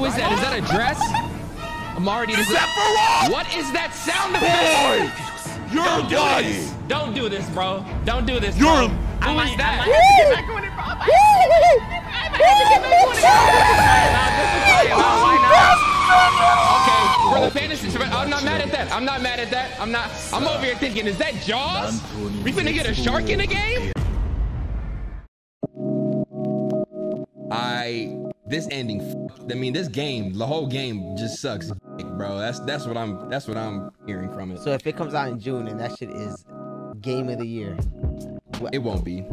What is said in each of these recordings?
Who is that? Is that a dress? I'm already. Is that for what? What is that sound effect? You're Don't do this, bro. Don't do this. You're. Who is that? Okay, for the fantasy, I'm not mad at that. I'm not mad at that. I'm not. I'm over here thinking, is that Jaws? We finna get a shark in the game? This ending, I mean, this game, the whole game just sucks, bro. That's what I'm hearing from it. So if it comes out in June and that shit is game of the year, it won't be,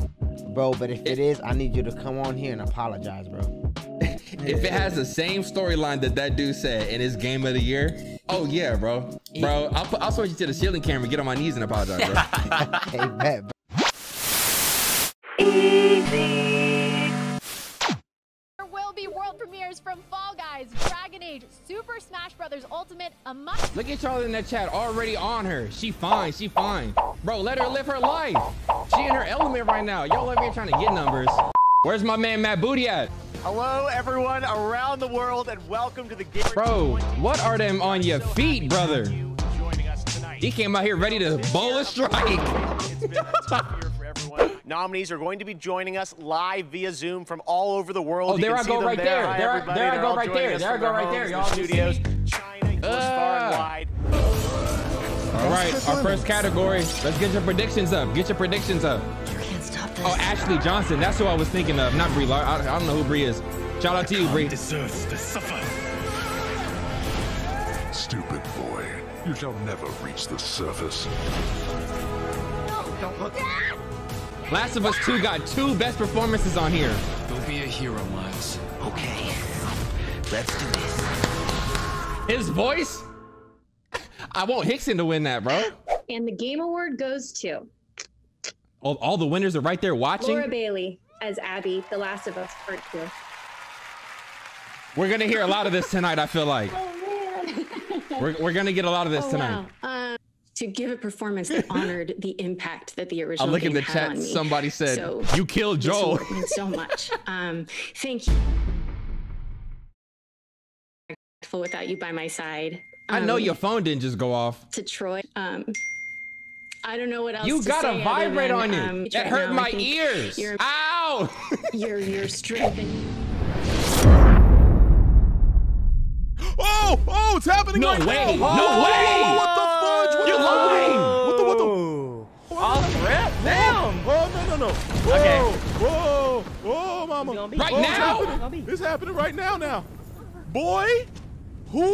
bro. But if it is, I need you to come on here and apologize, bro. If it has the same storyline that dude said and it's game of the year, oh yeah, bro, I'll switch you to the shielding camera, get on my knees and apologize, bro. Hey, bet, bro. Easy. Premieres from Fall Guys, Dragon Age, Super Smash Brothers Ultimate, Look at y'all in that chat already on her. She fine, bro. Let her live her life. She in her element right now. Y'all over here trying to get numbers. Where's my man Matt Booty at? Hello, everyone around the world, and welcome to the game. Bro, what are them on your feet, brother? He came out here ready to bowl a strike. Nominees are going to be joining us live via Zoom from all over the world. Oh, there I go right there. There I go right there. There I go right there, y'all. Studios, China, far and wide. All right, our first category. Let's get your predictions up. Get your predictions up. You can't stop this. Oh, Ashley Johnson. That's who I was thinking of. Not Bree. I don't know who Bree is. Shout out to you, Bree. Deserves to suffer. Stupid boy, you shall never reach the surface. No, don't look. Last of Us 2 got two best performances on here. Go be a hero, Miles. Okay, let's do this. His voice? I want Hickson to win that, bro. And the Game Award goes to... All the winners are right there watching. Laura Bailey as Abby, The Last of Us Part 2. We're going to hear a lot of this tonight, I feel like. Oh, man. We're going to get a lot of this tonight. Wow. To give a performance that honored the impact that the original game had on me. I look in the chat, somebody said, so, you killed Joel. So much. Thank you. Without you by my side. I know your phone didn't just go off. To Troy. I don't know what else to say. You got a vibrate on you. That hurt my ears. Ow! You're stripping. Oh! Oh, it's happening right now! No way! No way! What the? You're lying! What the? I'll trip? Damn! Oh, no. Whoa, okay. Whoa, mama. Right now? It's happening right now. Boy, who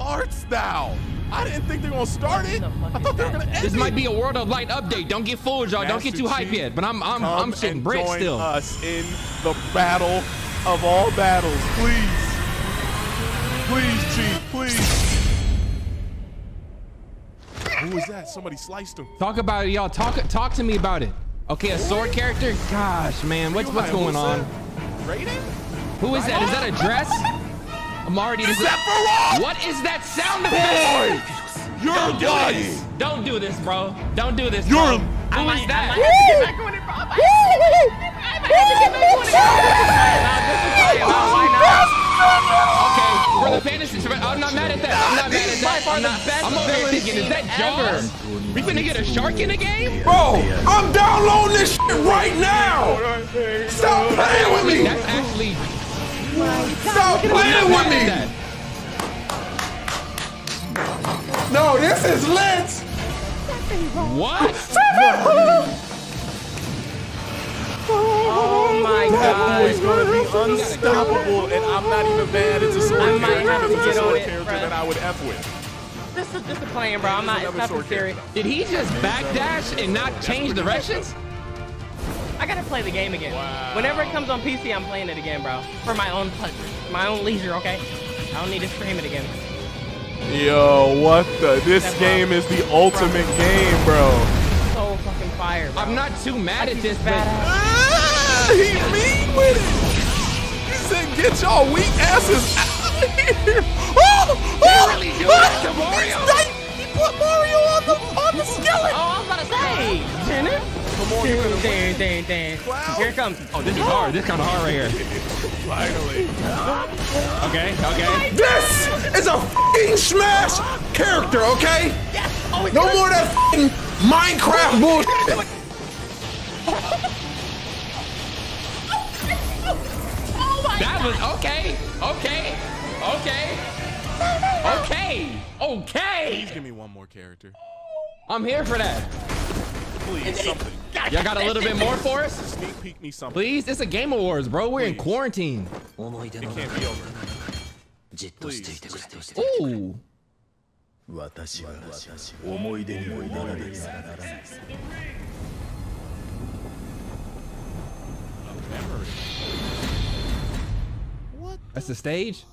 art thou? I didn't think they were gonna start it. I thought they were gonna end it. This might be a World of Light update. Don't get fooled, y'all. Don't get too hype yet. But I'm sitting brick still. Join us in the battle of all battles, please. Please, Chief, please. Who was that? Somebody sliced him. Talk about it, y'all. Talk to me about it. Okay, a sword character? Gosh, man, what's going on? Raiden? Who is that? Is that a dress? I'm already. Is that for what? What is that sound effect? Boy, you're dying. Don't do this, bro. Don't do this. You're. Who is that? I might have to get back on it, bro. Okay, for the fantasy, I'm not mad at that. I'm over here thinking, is that Jaws? We finna get a shark in the game? Bro, I'm downloading this shit right now. Stop playing with me. That's actually. Stop playing with me. No, this is lit. What? Oh my god. That boy's gonna be unstoppable, and I'm not even bad. It's a sword character. I might have to get on it, bro. That I would F with. This is disappointing, bro. I'm not. It's not serious. Did he just backdash and not change directions? I gotta play the game again. Wow. Whenever it comes on PC, I'm playing it again, bro. For my own pleasure, my own leisure. Okay. I don't need to stream it again. Yo, what the? This game is the ultimate game, bro. So fucking fire, bro. I'm not too mad at this badass. He mean with it. He said, "Get y'all weak asses out of here!" Oh, really doing it to Mario. He put Mario on the skeleton. Oh, I was about to say, Jenna. more you're gonna win. Wow. Here it comes. Oh, this is hard. This is kind of hard right here. Finally. Okay, okay. This is a fucking Smash character, okay? Yes. Oh, no more of that fucking Minecraft bullshit. Oh my that God. Was okay. Okay. Okay. Okay. Okay. Please give me one more character. I'm here for that. Please, something. Y'all got a little bit more for us? Sneak peek me something. Please, it's a Game Awards, bro. We're in quarantine. It can't be over. Please. Ooh. That's the stage?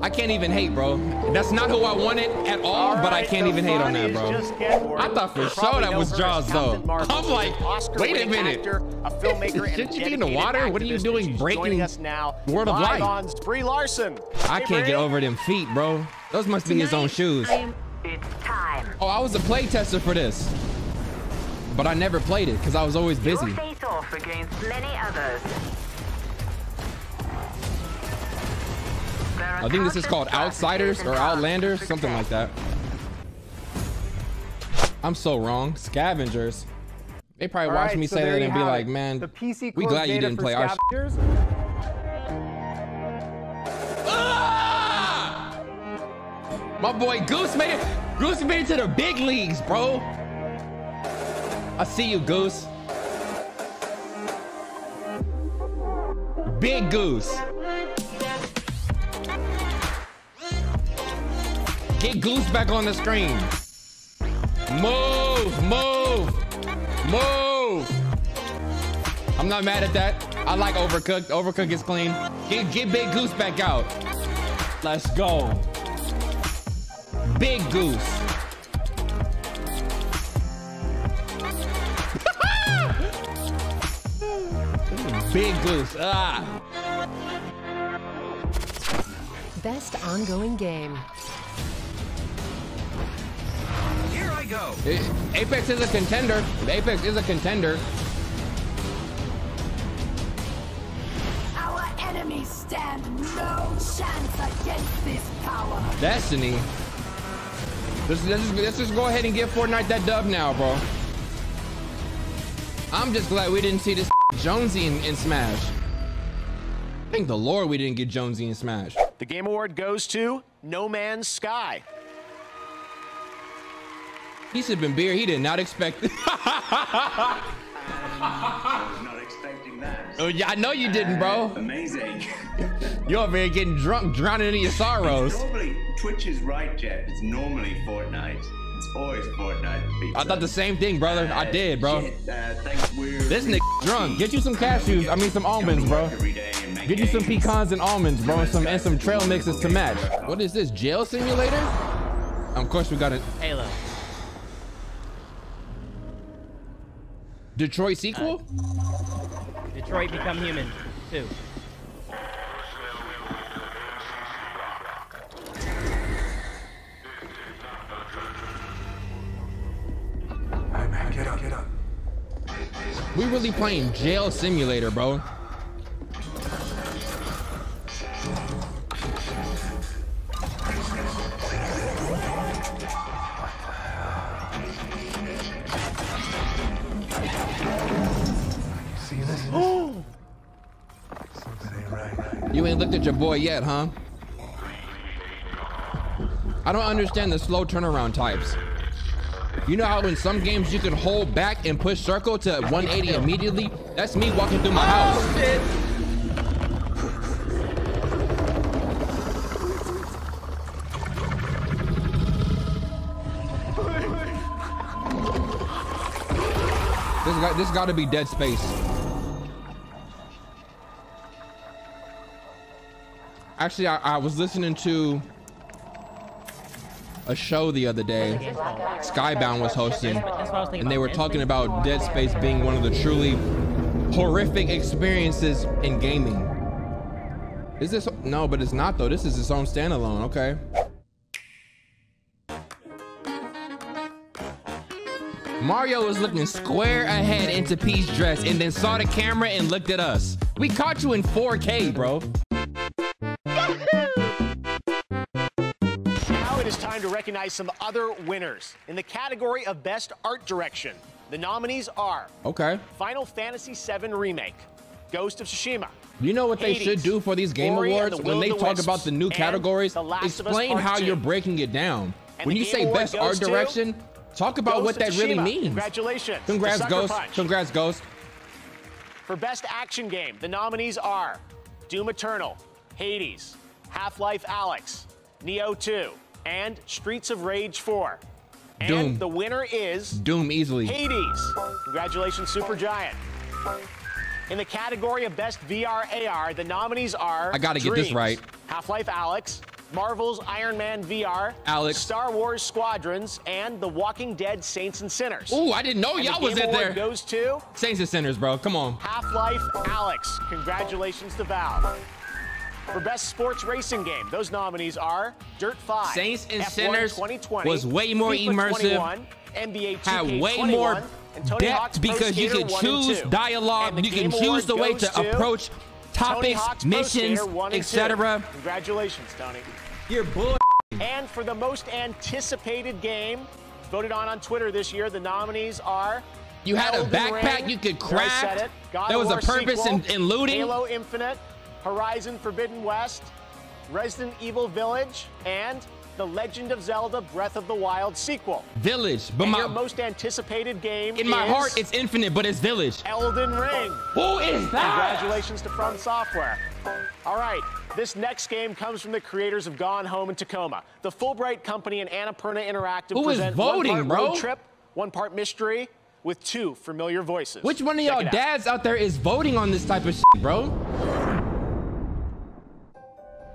I can't even hate, bro. That's not who I wanted at all, but I can't even hate on that, bro. I thought for sure that was Jaws, though. I'm like, wait a minute. Did you get in the water? What are you doing breaking Word of Life? I can't get over them feet, bro. Those must be his own shoes. Oh, I was a play tester for this, but I never played it because I was always busy. I think this is called Outsiders or Outlanders, something like that. I'm so wrong. Scavengers. They probably watched me say that and be like, man, we glad you didn't play our shit. My boy Goose made it. Goose made it to the big leagues, bro. I see you, Goose. Big Goose. Get Goose back on the screen. Move. I'm not mad at that. I like Overcooked. Overcooked is clean. Get Big Goose back out. Let's go. Big Goose. Big Goose. Ah. Best ongoing game. Go. Apex is a contender. Apex is a contender. Our enemies stand no chance against this power. Destiny. Let's just go ahead and give Fortnite that dub now, bro. I'm just glad we didn't see this Jonesy in Smash. Thank the Lord we didn't get Jonesy in Smash. The Game Award goes to No Man's Sky. He's sipping beer. He did not expect it. Not expecting that. Oh, yeah, I know you didn't, bro. Amazing. You're over here getting drunk, drowning in your sorrows. Normally, Twitch is right, Jeff. It's normally Fortnite. It's always Fortnite. Pizza. I thought the same thing, brother. I did, bro. Thanks, this nigga drunk. Get you some cashews. I mean, some almonds, bro. Get you some pecans and almonds, bro, and some trail mixes to match. What is this, Jail Simulator? Of course, we got an Halo. Detroit sequel? Detroit Become Human 2. Alright, man, get up. We really playing Jail Simulator, bro. You ain't looked at your boy yet, huh? I don't understand the slow turnaround types. You know how in some games you can hold back and push circle to 180 immediately? That's me walking through my house. This got to be Dead Space. Actually, I was listening to a show the other day. Skybound was hosting, and they were talking about Dead Space being one of the truly horrific experiences in gaming. Is this? No, but it's not, though. This is its own standalone, okay. Mario was looking square ahead into Peach's dress and then saw the camera and looked at us. We caught you in 4K, bro. Now it is time to recognize some other winners in the category of Best Art Direction. The nominees are Final Fantasy VII Remake, Ghost of Tsushima. You know what Hades, they should do for these Game Awards when they talk about the new categories? Explain how you're breaking it down. When you say Best Art Direction, talk about what that really means. Congratulations. Congrats, Ghost. Congrats, Ghost. For Best Action Game, the nominees are Doom Eternal, Hades, Half-Life Alyx, Neo 2, and Streets of Rage 4. And Doom. The winner is Doom easily. Hades. Congratulations, Supergiant. In the category of Best VR/AR, the nominees are Dreams, Half-Life Alyx, Marvel's Iron Man VR, Star Wars Squadrons, and The Walking Dead Saints and Sinners. Ooh, I didn't know y'all was in there. Goes to Saints and Sinners, bro. Come on. Half-Life Alyx. Congratulations to Valve. For Best Sports Racing Game, those nominees are Dirt 5, Saints and F1 Sinners 2020, was way more FIFA immersive, NBA 2K21, had way more depth because you can choose dialogue, you can choose the way to approach topics, missions, etc. Congratulations, Tony. You're bull. And for the most anticipated game, voted on Twitter this year, the nominees are... You had a backpack you could craft. There was a purpose in looting. Halo Infinite, Horizon Forbidden West, Resident Evil Village, and The Legend of Zelda Breath of the Wild sequel. Village, but my most anticipated game in my heart, it's Infinite, but it's Village. Elden Ring. Who is that? Congratulations to From Software. All right, this next game comes from the creators of Gone Home and Tacoma. The Fulbright Company and Annapurna Interactive present one part road trip, one part mystery, with two familiar voices. Which one of y'all dads out there is voting on this type of shit, bro?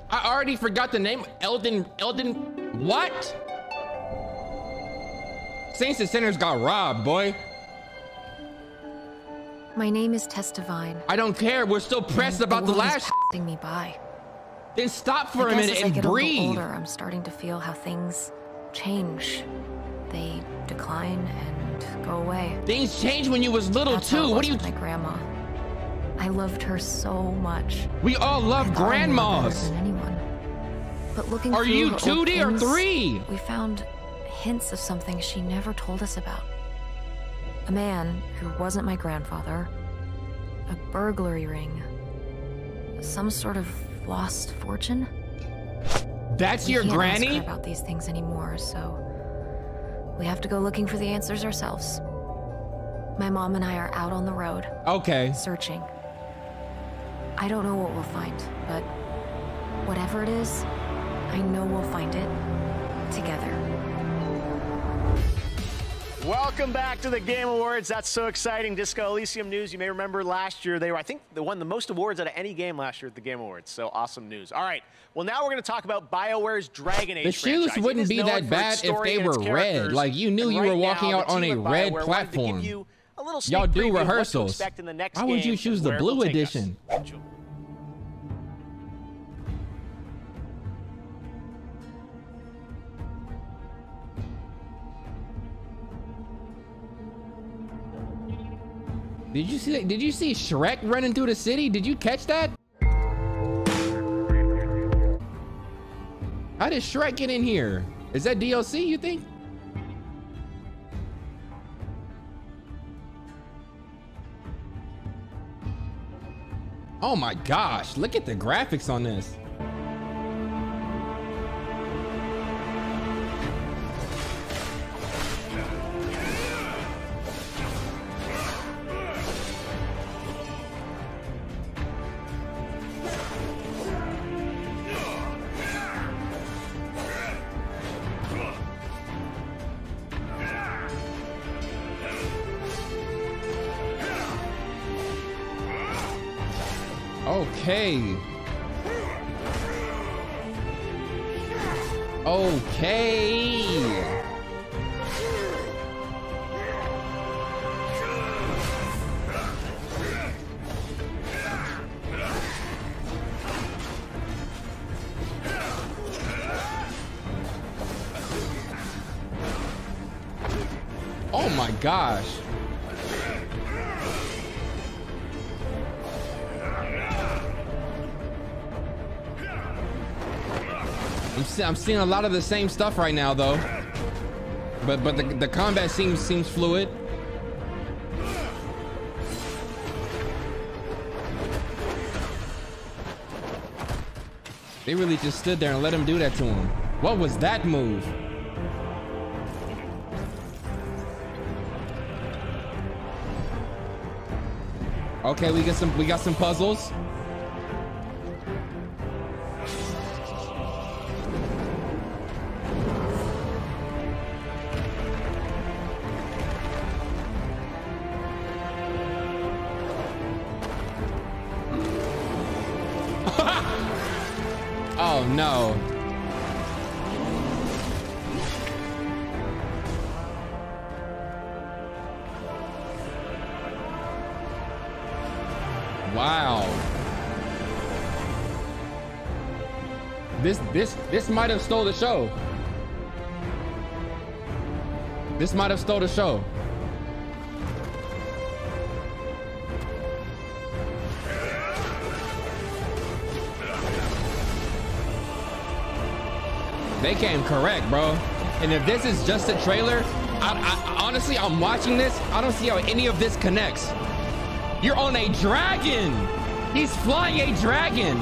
I already forgot the name. Elden, what? Saints and Sinners got robbed, boy. My name is Tess Devine. I don't care. We're still pressed about the last thing me by. Then stop for a minute and breathe. As I get older, I'm starting to feel how things change. They decline and go away. Things change when you was little too. What do you? My grandma. I loved her so much. We all love grandmas. But looking Are you 2D or 3? We found hints of something she never told us about. A man who wasn't my grandfather. A burglary ring. Some sort of lost fortune. That's your granny? We can't ask her about these things anymore, so we have to go looking for the answers ourselves. My mom and I are out on the road. Searching. I don't know what we'll find, but whatever it is, I know we'll find it together. Welcome back to the Game Awards. That's so exciting. Disco Elysium news. You may remember last year, they were, I think, they won the most awards out of any game last year at the Game Awards. So awesome news. All right. Well, now we're going to talk about BioWare's Dragon Age franchise. The shoes wouldn't be that bad if they were red. Like, you knew you were walking out on a red platform. Y'all do rehearsals. Why would you choose the blue edition? Did you see that? Did you see Shrek running through the city? Did you catch that? How did Shrek get in here? Is that DLC, you think? Oh my gosh, look at the graphics on this. Oh Oh my gosh. I'm seeing a lot of the same stuff right now though, but the combat seems fluid. They really just stood there and let him do that to him. What was that move? Okay, we got some puzzles. Oh no. Wow. This might have stole the show. This might have stole the show. They came correct, bro. And if this is just a trailer, I honestly, I'm watching this. I don't see how any of this connects. You're on a dragon. He's flying a dragon,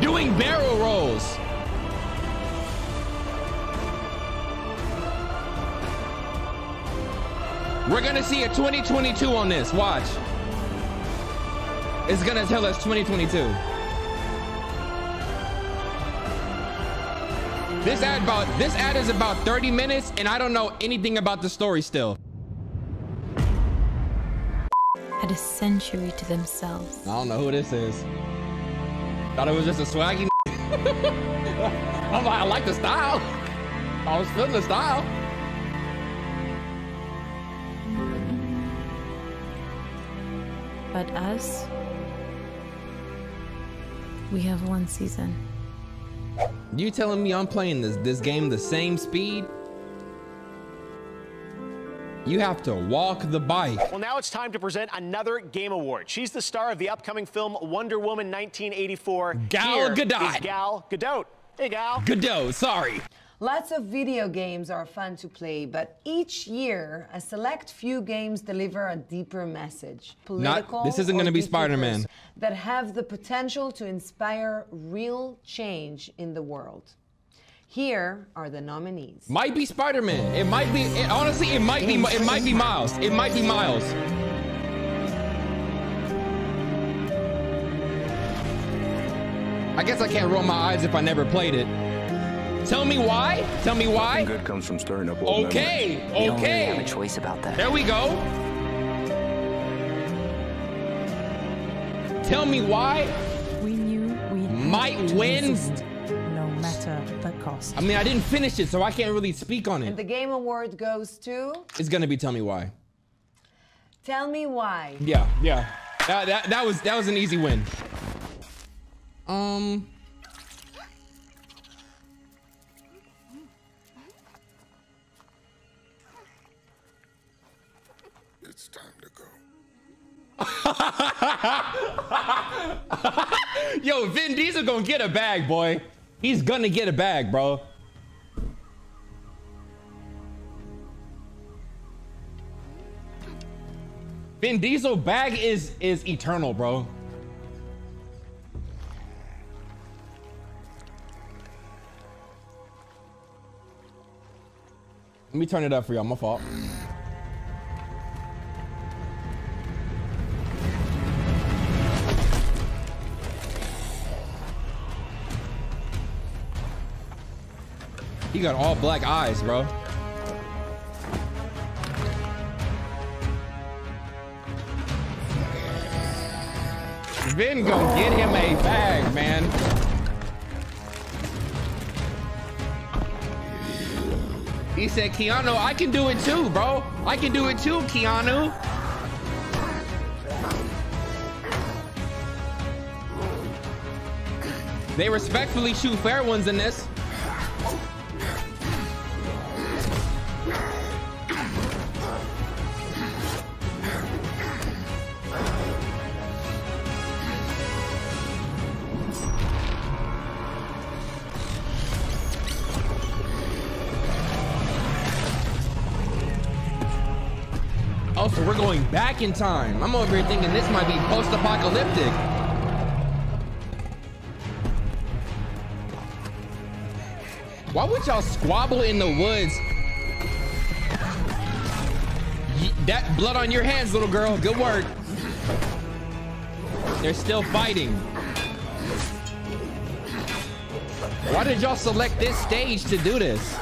doing barrel rolls. We're gonna see a 2022 on this. Watch. It's gonna tell us 2022. This ad is about 30 minutes and I don't know anything about the story still. Had a century to themselves. I don't know who this is. Thought it was just a swaggy. I'm like, I like the style. I was feeling the style. But us, we have one season. You telling me I'm playing this game the same speed? You have to walk the bike. Well, now it's time to present another Game Award. She's the star of the upcoming film Wonder Woman 1984. Gal Gadot. Gal Gadot. Hey, Gal. Gadot, sorry. Lots of video games are fun to play, but each year, a select few games deliver a deeper message. This isn't going to be Spider-Man. That have the potential to inspire real change in the world. Here are the nominees. Might be Spider-Man. It might be. Honestly, it might be. It might be Miles. It might be Miles. I guess I can't roll my eyes if I never played it. Tell me why. Tell me why. Nothing good comes from stirring up old memories. We don't really have a choice about that. There we go. Tell me why. We knew we might win, no matter the cost. I mean, I didn't finish it, so I can't really speak on it. And the Game Award goes to. It's gonna be Tell Me Why. Tell Me Why. Yeah, yeah. That was an easy win. It's time to go. Yo, Vin Diesel gonna get a bag, boy. He's gonna get a bag, bro. Vin Diesel bag is eternal, bro. Let me turn it up for y'all, my fault. He got all black eyes, bro. Vin gonna get him a bag, man. He said, Keanu, I can do it too, bro. I can do it too, Keanu. They respectfully shoot fair ones in this. off, so we're going back in time. I'm over here thinking this might be post-apocalyptic. Why would y'all squabble in the woods? That blood on your hands, little girl. Good work. They're still fighting. Why did y'all select this stage to do this?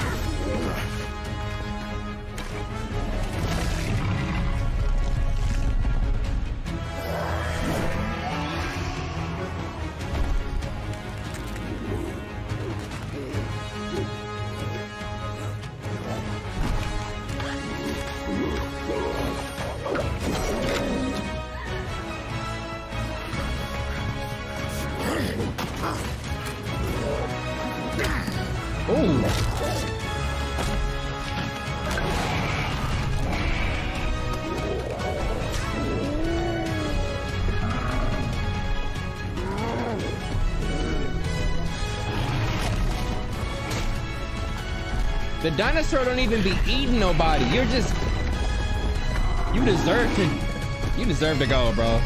The dinosaur don't even be eating nobody. You're just, you deserve to go, bro.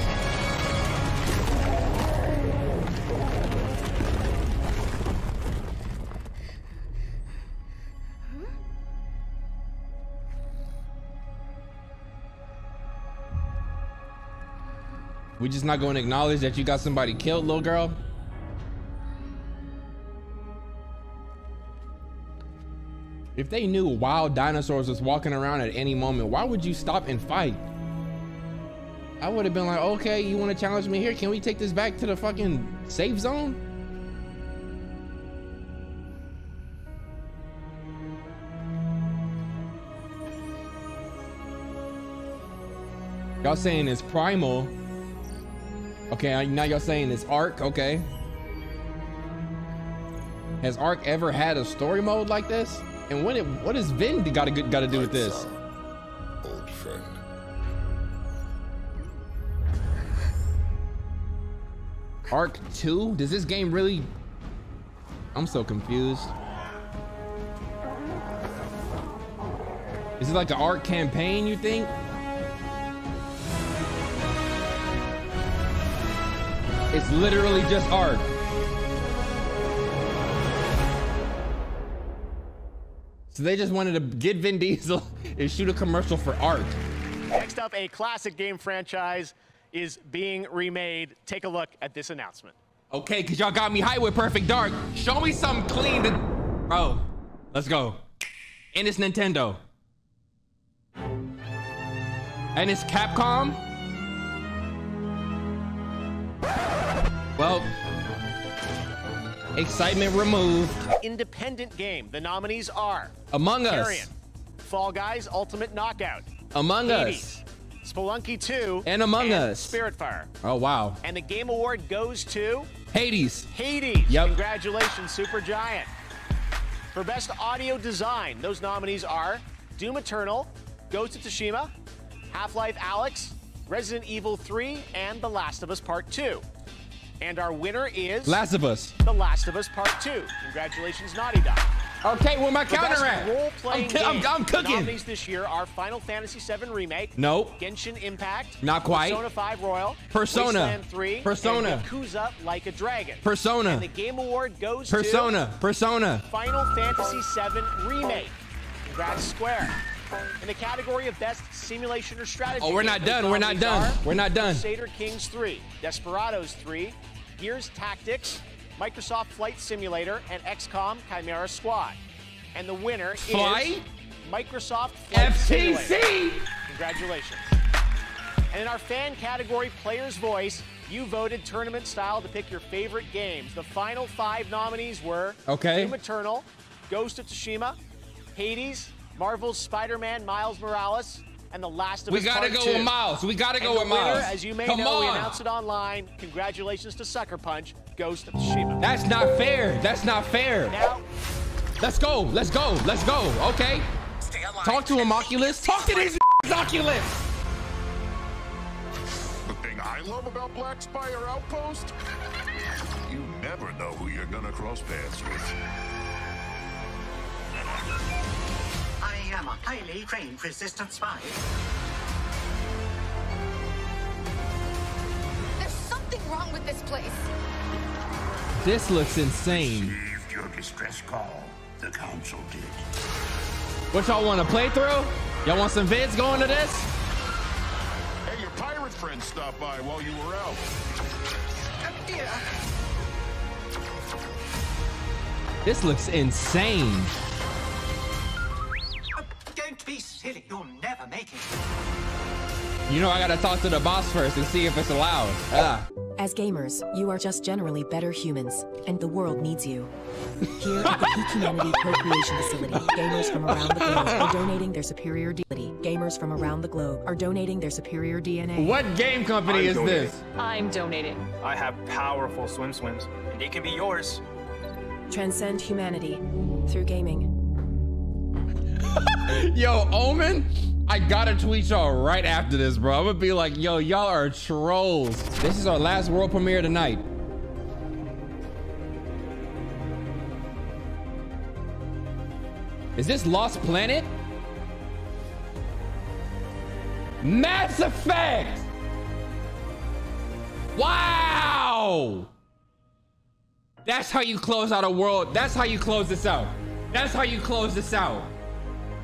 We just not going to acknowledge that you got somebody killed, little girl. If they knew wild dinosaurs was walking around at any moment, why would you stop and fight? I would have been like, okay, you want to challenge me here? Can we take this back to the fucking safe zone? Y'all saying it's primal. Okay, now y'all saying it's Ark, okay. Has Ark ever had a story mode like this? And what has Vin got to do with this? Old friend. Arc 2? Does this game really? I'm so confused. Is it like an Arc campaign, you think? It's literally just Arc. So they just wanted to get Vin Diesel and shoot a commercial for Ark. Next up, a classic game franchise is being remade. Take a look at this announcement. Okay, because y'all got me high with Perfect Dark. Show me something clean to... Bro, let's go. And it's Nintendo. And it's Capcom. Well... excitement removed. Independent game. The nominees are Among Us, Carrion, Fall Guys Ultimate Knockout, Among Us, Spelunky 2, and Among Us Spiritfire. Oh wow. And the Game Award goes to Hades. Hades. Yep. Congratulations, Supergiant. For best audio design, those nominees are Doom Eternal, Ghost of Tsushima, Half-Life Alyx, Resident Evil 3, and The Last of Us Part 2. And our winner is... Last of Us. The Last of Us Part 2. Congratulations, Naughty Dog. Okay, where my counter at? I'm cooking. The nominees this year are Final Fantasy VII Remake. Nope. Genshin Impact. Not quite. Persona 5 Royal. Persona. Wasteland 3. Persona. And Yakuza Like a Dragon. Persona. And the Game Award goes to... Persona. Final Fantasy VII Remake. Congrats, Square. In the category of best simulation or strategy. Oh, we're not done. Crusader Kings 3, Desperados 3, Gears Tactics, Microsoft Flight Simulator, and XCOM Chimera Squad. And the winner is Microsoft Flight FTC. Simulator. Congratulations. And in our fan category, Player's Voice, you voted tournament style to pick your favorite games. The final 5 nominees were Doom Eternal, Ghost of Tsushima, Hades, Marvel's Spider-Man Miles Morales, and The Last of Us Part 2. We gotta go with Miles. We gotta go with Miles. As you may know, we announced it online. Congratulations to Sucker Punch, Ghost of Tsushima. That's not fair. That's not fair. Now, let's go. Let's go. Let's go. Okay. Talk to him, Oculus. Talk to these Oculus. The thing I love about Black Spire Outpost, you never know who you're gonna cross paths with. I am a highly trained resistance spy. at this place. This looks insane. Received your distress call. The council did. What y'all want to play through? Y'all want some vids going to this? Hey, your pirate friend stopped by while you were out. Yeah. This looks insane. Don't be silly. You'll never make it. You know, I gotta talk to the boss first and see if it's allowed. As gamers, you are just generally better humans, and the world needs you. Here at the Peak Humanity Co-Creation Facility, gamers from around the globe are donating their superior DNA. Gamers from around the globe are donating their superior DNA. What game company is this? I'm donating. I have powerful swims, and they can be yours. Transcend humanity through gaming. Yo, Omen, I gotta tweet y'all right after this, bro. I'm gonna be like, yo, y'all are trolls. This is our last world premiere tonight. Is this Lost Planet? Mass Effect! Wow! That's how you close out a world. That's how you close this out. That's how you close this out.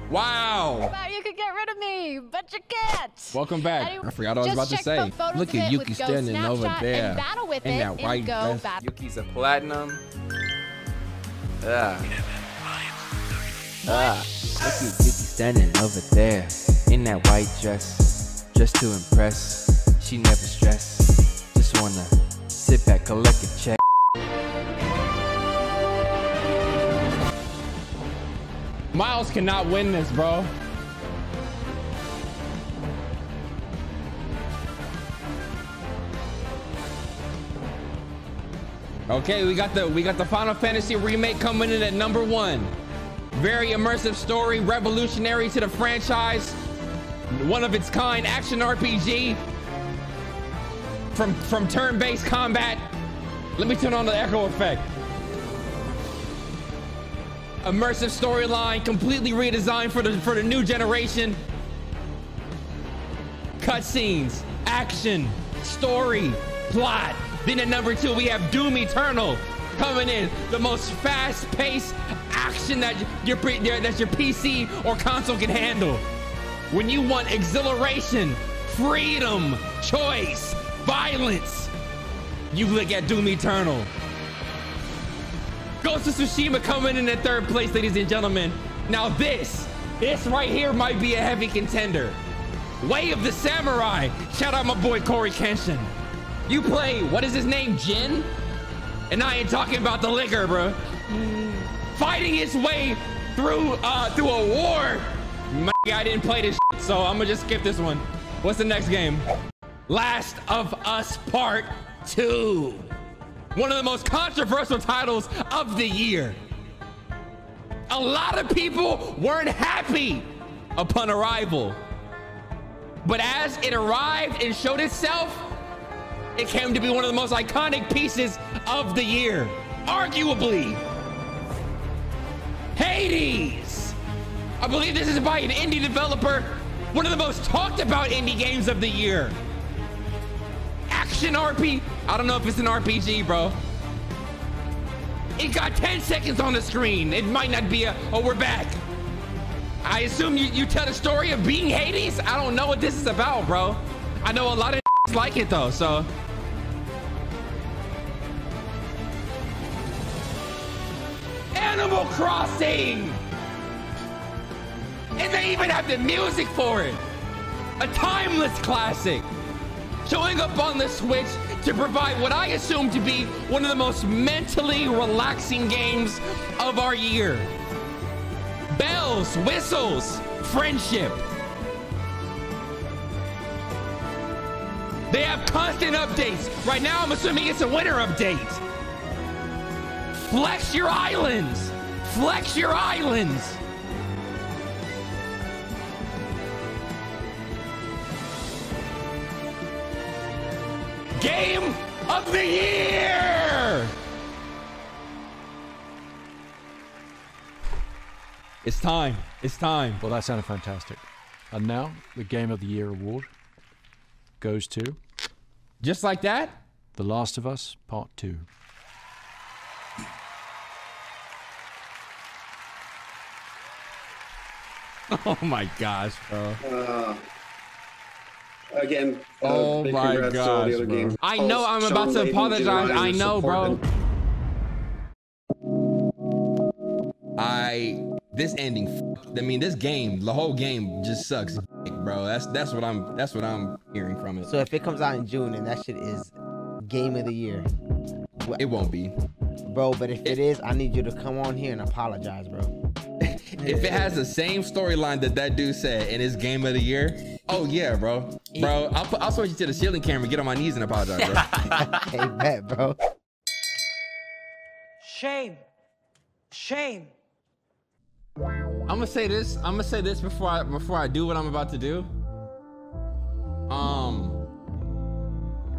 Wow! You could get rid of me, but you can't. Welcome back. I forgot what I was about to say. Look at Yuki standing over there. In that white dress. Yuki's a platinum. Look at Yuki standing over there. In that white dress. Just to impress. She never stressed. Just wanna sit back, collect a check. Miles cannot win this, bro. Okay, we got the Final Fantasy remake coming in at #1. Very immersive story, revolutionary to the franchise, one of its kind, action RPG. From turn-based combat. Let me turn on the echo effect. Immersive storyline, completely redesigned for the new generation. Cutscenes, action, story, plot. Then at #2 we have Doom Eternal coming in, the most fast-paced action that your PC or console can handle. When you want exhilaration, freedom, choice, violence, you look at Doom Eternal. Ghost of Tsushima coming in at 3rd place, ladies and gentlemen. Now this right here might be a heavy contender. Way of the Samurai. Shout out my boy Corey Kenshin. You play, what is his name, Jin? And I ain't talking about the liquor, bro. Fighting his way through a war. My guy didn't play this shit, so I'm gonna just skip this one. What's the next game? Last of Us Part 2. One of the most controversial titles of the year. A lot of people weren't happy upon arrival, but as it arrived and showed itself, it came to be one of the most iconic pieces of the year. Arguably, Hades. I believe this is by an indie developer, one of the most talked about indie games of the year. Action RP. I don't know if it's an RPG, bro. It got 10 seconds on the screen. It might not be a, oh, we're back. I assume you tell the story of being Hades? I don't know what this is about, bro. I know a lot of like it though, so. Animal Crossing! And they even have the music for it. A timeless classic. Showing up on the Switch to provide what I assume to be one of the most mentally relaxing games of our year. Bells, whistles, friendship. They have constant updates. Right now, I'm assuming it's a winter update. Flex your islands. Flex your islands. Game of the year! It's time. It's time. Well, that sounded fantastic. And now, the Game of the Year award goes to... Just like that? The Last of Us Part 2. Oh my gosh, bro. Again, oh my gosh, bro. I know I'm about to apologize. I know, bro. This ending, I mean, this game, the whole game just sucks, bro. That's what I'm hearing from it. So if it comes out in June and that shit is game of the year, it won't be, bro. But if it is, I need you to come on here and apologize, bro. If it has the same storyline that dude said and it's game of the year, oh yeah, bro. I'll switch you to the shielding camera, get on my knees and apologize, bro. Hey, bet, bro. Shame, shame. I'm gonna say this before I do what I'm about to do.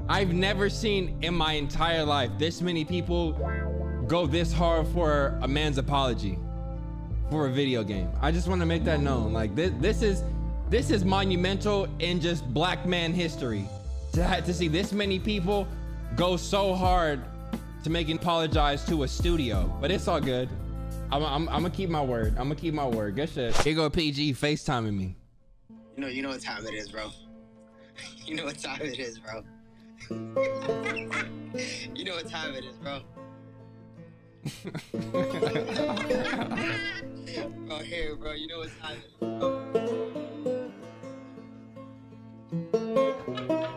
I've never seen in my entire life this many people go this hard for a man's apology for a video game. I just want to make that known. Like this is monumental in just black man history. To see this many people go so hard to make and apologize to a studio, but it's all good. I'm gonna keep my word. I'm gonna keep my word. Good shit. Here go PG FaceTiming me. You know what time it is, bro. You know what time it is, bro. You know what time it is, bro. Bro, here, bro. You know what time it is, bro.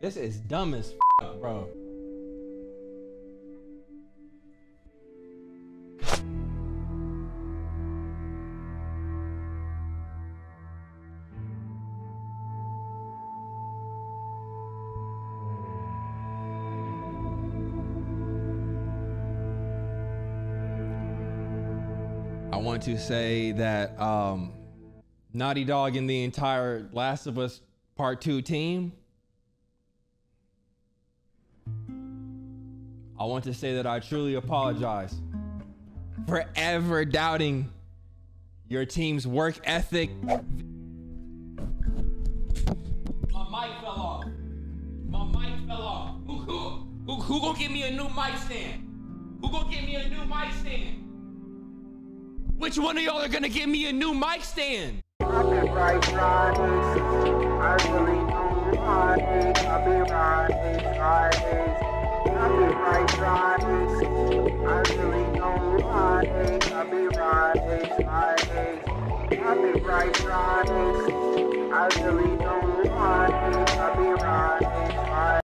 This is dumb as f, bro. I want to say that Naughty Dog and the entire Last of Us Part 2 team, I want to say that I truly apologize for ever doubting your team's work ethic. My mic fell off. My mic fell off. Who gonna get me a new mic stand? Who gonna get me a new mic stand? Which one of y'all are gonna give me a new mic stand?